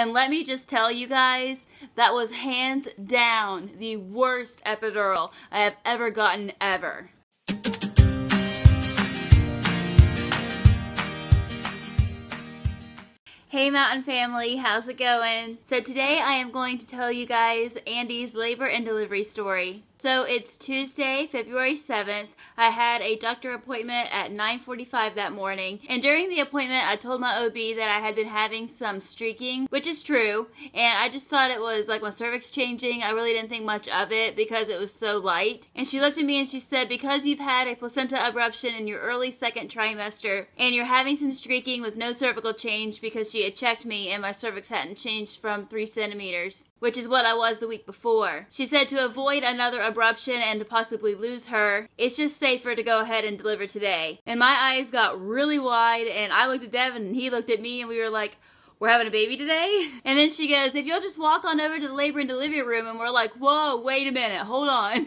And let me just tell you guys, that was hands down the worst epidural I have ever gotten ever. Hey Mountain Family, how's it going? So today I am going to tell you guys Andy's labor and delivery story. So it's Tuesday, February 7th. I had a doctor appointment at 9:45 that morning, and during the appointment I told my OB that I had been having some streaking, which is true, and I just thought it was like my cervix changing. I really didn't think much of it because it was so light. And she looked at me and she said, because you've had a placenta abruption in your early second trimester and you're having some streaking with no cervical change, because she had checked me and my cervix hadn't changed from 3 centimeters, which is what I was the week before. She said to avoid another abruption and to possibly lose her, it's just safer to go ahead and deliver today. And my eyes got really wide, and I looked at Devin and he looked at me, and we were like, we're having a baby today? And then she goes, if you'll just walk on over to the labor and delivery room. And we're like, whoa, wait a minute, hold on.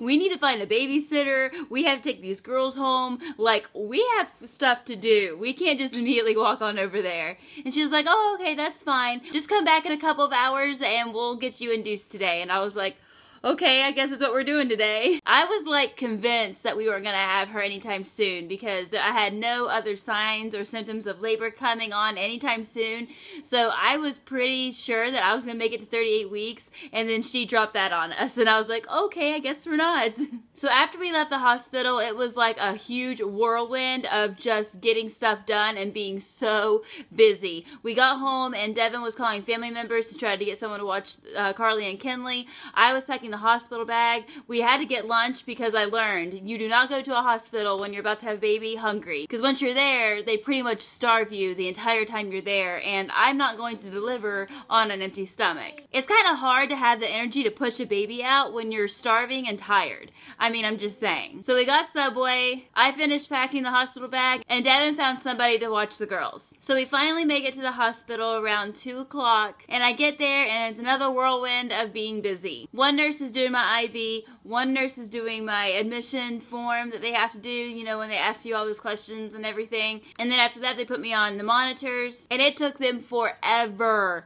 We need to find a babysitter. We have to take these girls home. Like, we have stuff to do. We can't just immediately walk on over there. And she was like, oh, okay, that's fine. Just come back in a couple of hours and we'll get you induced today. And I was like, okay, I guess that's what we're doing today. I was like convinced that we weren't gonna have her anytime soon because I had no other signs or symptoms of labor coming on anytime soon. So I was pretty sure that I was gonna make it to 38 weeks, and then she dropped that on us, and I was like, okay, I guess we're not. So after we left the hospital, it was like a huge whirlwind of just getting stuff done and being so busy. We got home and Devin was calling family members to try to get someone to watch Carly and Kenley. I was packing the hospital bag. We had to get lunch because I learned you do not go to a hospital when you're about to have a baby hungry, because once you're there they pretty much starve you the entire time you're there, and I'm not going to deliver on an empty stomach. It's kind of hard to have the energy to push a baby out when you're starving and tired. I mean, I'm just saying. So we got Subway, I finished packing the hospital bag, and Devin found somebody to watch the girls. So we finally make it to the hospital around 2 o'clock and I get there and it's another whirlwind of being busy. One nurse is doing my IV, one nurse is doing my admission form that they have to do, you know, when they ask you all those questions and everything. And then after that they put me on the monitors, and it took them forever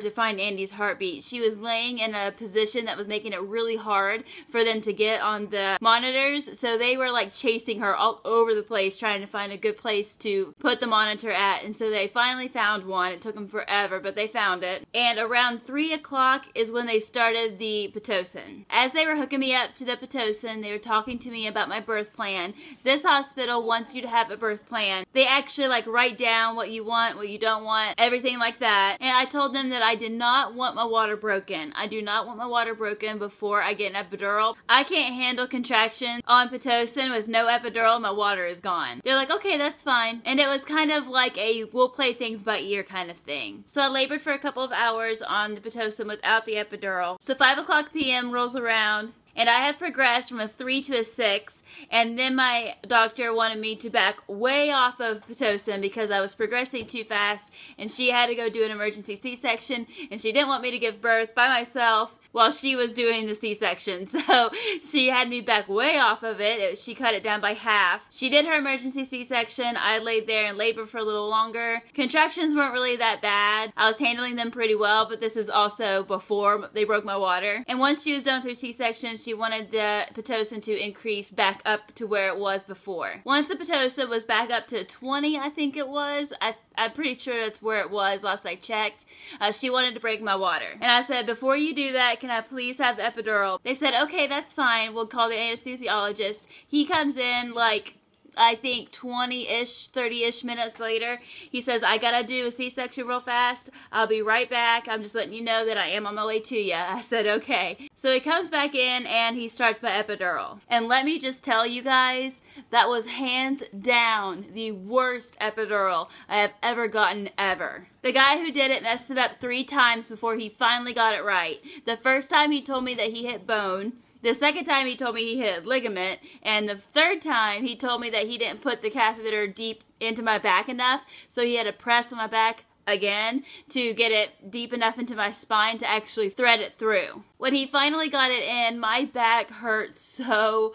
to find Andy's heartbeat. She was laying in a position that was making it really hard for them to get on the monitors, so they were like chasing her all over the place trying to find a good place to put the monitor at, and so they finally found one. It took them forever, but they found it. And around 3 o'clock is when they started the Pitocin. As they were hooking me up to the Pitocin, they were talking to me about my birth plan. This hospital wants you to have a birth plan. They actually like write down what you want, what you don't want, everything like that. And I told them that I did not want my water broken. I do not want my water broken before I get an epidural. I can't handle contractions on Pitocin with no epidural. My water is gone. They're like, okay, that's fine. And it was kind of like a we'll play things by ear kind of thing. So I labored for a couple of hours on the Pitocin without the epidural. So 5 o'clock p.m. rolls around, and I have progressed from a 3 to a 6, and then my doctor wanted me to back way off of Pitocin because I was progressing too fast, and she had to go do an emergency C-section, and she didn't want me to give birth by myself while she was doing the C-section, so she had me back way off of it. She cut it down by half. She did her emergency C-section. I laid there and labored for a little longer. Contractions weren't really that bad. I was handling them pretty well, but this is also before they broke my water. And once she was done with her C-section, she wanted the Pitocin to increase back up to where it was before. Once the Pitocin was back up to 20, I think it was, I'm pretty sure that's where it was last I checked, she wanted to break my water. And I said, before you do that, can I please have the epidural? They said, okay, that's fine. We'll call the anesthesiologist. He comes in like, I think 20-ish, 30-ish minutes later. He says, I gotta do a C-section real fast. I'll be right back. I'm just letting you know that I am on my way to you. I said, okay. So he comes back in and he starts my epidural. And let me just tell you guys, that was hands down the worst epidural I have ever gotten ever. The guy who did it messed it up 3 times before he finally got it right. The first time he told me that he hit bone. The second time he told me he hit a ligament, and the third time he told me that he didn't put the catheter deep into my back enough, so he had to press on my back again to get it deep enough into my spine to actually thread it through. When he finally got it in, my back hurt so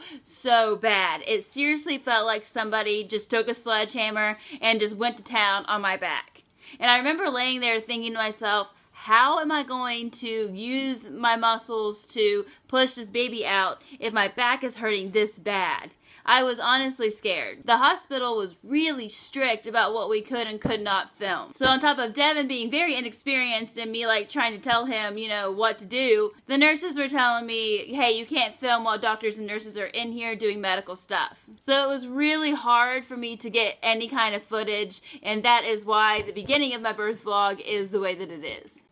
bad. It seriously felt like somebody just took a sledgehammer and just went to town on my back. And I remember laying there thinking to myself, how am I going to use my muscles to push this baby out if my back is hurting this bad? I was honestly scared. The hospital was really strict about what we could and could not film. So on top of Devin being very inexperienced and me like trying to tell him, you know, what to do, the nurses were telling me, hey, you can't film while doctors and nurses are in here doing medical stuff. So it was really hard for me to get any kind of footage, and that is why the beginning of my birth vlog is the way that it is.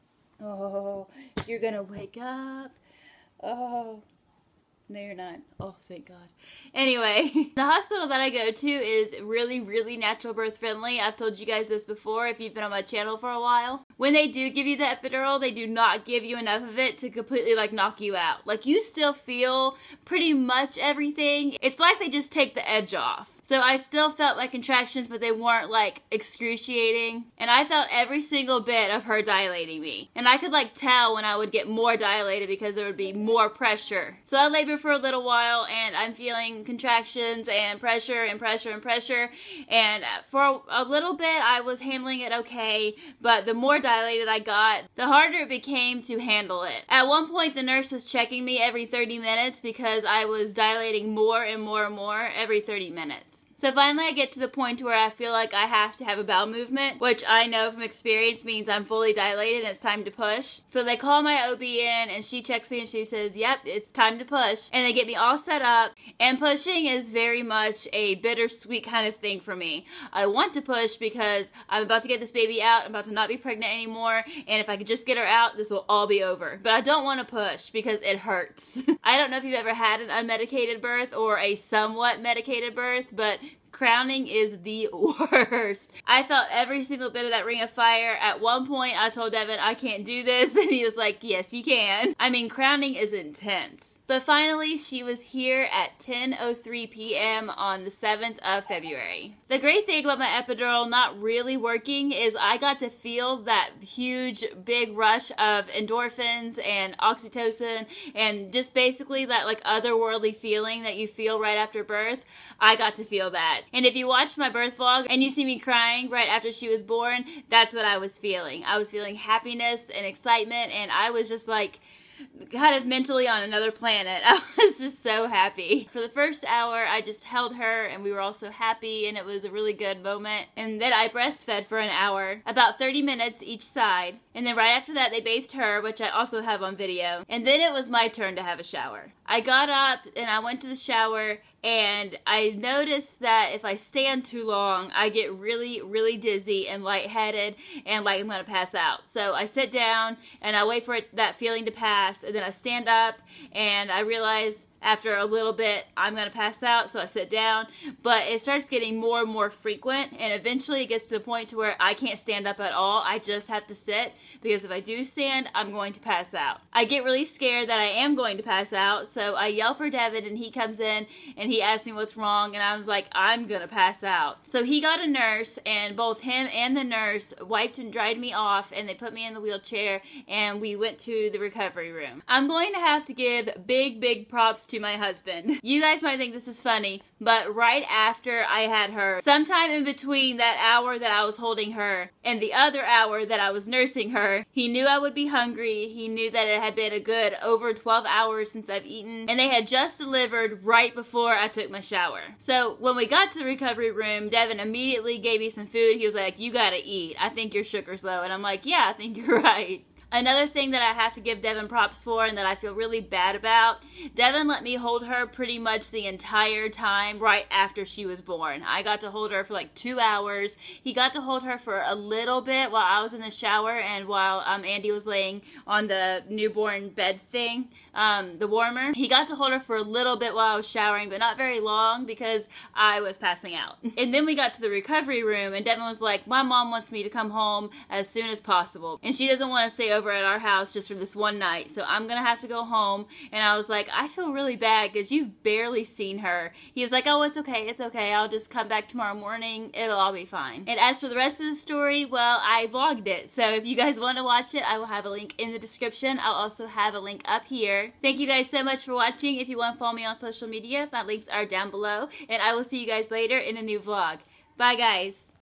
Oh, you're gonna wake up. Oh. No, you're not. Oh, thank God. Anyway, the hospital that I go to is really, really natural birth friendly. I've told you guys this before if you've been on my channel for a while. When they do give you the epidural, they do not give you enough of it to completely like knock you out. Like, you still feel pretty much everything. It's like they just take the edge off. So I still felt my contractions, but they weren't like excruciating. And I felt every single bit of her dilating me. And I could like tell when I would get more dilated because there would be more pressure. So I labored for a little while and I'm feeling contractions and pressure and pressure and pressure. And for a little bit I was handling it okay, but the more dilated I got, the harder it became to handle it. At one point the nurse was checking me every 30 minutes because I was dilating more and more and more every 30 minutes. So finally I get to the point where I feel like I have to have a bowel movement, which I know from experience means I'm fully dilated and it's time to push. So they call my OB in and she checks me and she says, yep, it's time to push. And they get me all set up, and pushing is very much a bittersweet kind of thing for me. I want to push because I'm about to get this baby out, I'm about to not be pregnant anymore, and if I could just get her out, this will all be over. But I don't want to push because it hurts. I don't know if you've ever had an unmedicated birth or a somewhat medicated birth, but crowning is the worst. I felt every single bit of that ring of fire. At one point I told Devin, I can't do this, and he was like, yes you can. I mean, crowning is intense. But finally she was here at 10:03 p.m. on the 7th of February. The great thing about my epidural not really working is I got to feel that huge big rush of endorphins and oxytocin and just basically that like otherworldly feeling that you feel right after birth. I got to feel that. And if you watched my birth vlog and you see me crying right after she was born, that's what I was feeling. I was feeling happiness and excitement, and I was just like kind of mentally on another planet. I was just so happy. For the first hour I just held her and we were all so happy and it was a really good moment. And then I breastfed for an hour, about 30 minutes each side. And then right after that they bathed her, which I also have on video. And then it was my turn to have a shower. I got up and I went to the shower, and I noticed that if I stand too long, I get really, really dizzy and lightheaded and like I'm gonna pass out. So I sit down and I wait for that feeling to pass, and then I stand up and I realize after a little bit I'm gonna pass out, so I sit down. But it starts getting more and more frequent, and eventually it gets to the point to where I can't stand up at all. I just have to sit, because if I do stand I'm going to pass out. I get really scared that I am going to pass out, so I yell for Devin and he comes in and he asked me what's wrong, and I was like, I'm gonna pass out. So he got a nurse, and both him and the nurse wiped and dried me off, and they put me in the wheelchair and we went to the recovery room. I'm going to have to give big props to my husband. You guys might think this is funny, but right after I had her, sometime in between that hour that I was holding her and the other hour that I was nursing her, he knew I would be hungry. He knew that it had been a good over 12 hours since I've eaten, and they had just delivered right before I took my shower. So when we got to the recovery room, Devin immediately gave me some food. He was like, you gotta eat. I think your sugar's low. And I'm like, yeah, I think you're right. Another thing that I have to give Devin props for and that I feel really bad about, Devin let me hold her pretty much the entire time right after she was born. I got to hold her for like 2 hours. He got to hold her for a little bit while I was in the shower and while Andy was laying on the newborn bed thing, the warmer. He got to hold her for a little bit while I was showering, but not very long because I was passing out. And then we got to the recovery room and Devin was like, my mom wants me to come home as soon as possible and she doesn't want to stay over at our house just for this one night, so I'm gonna have to go home. And I was like, I feel really bad because you've barely seen her. He was like, oh, it's okay, I'll just come back tomorrow morning, it'll all be fine. And as for the rest of the story, well, I vlogged it, so if you guys want to watch it, I will have a link in the description. I'll also have a link up here. Thank you guys so much for watching. If you want to follow me on social media, my links are down below, and I will see you guys later in a new vlog. Bye guys.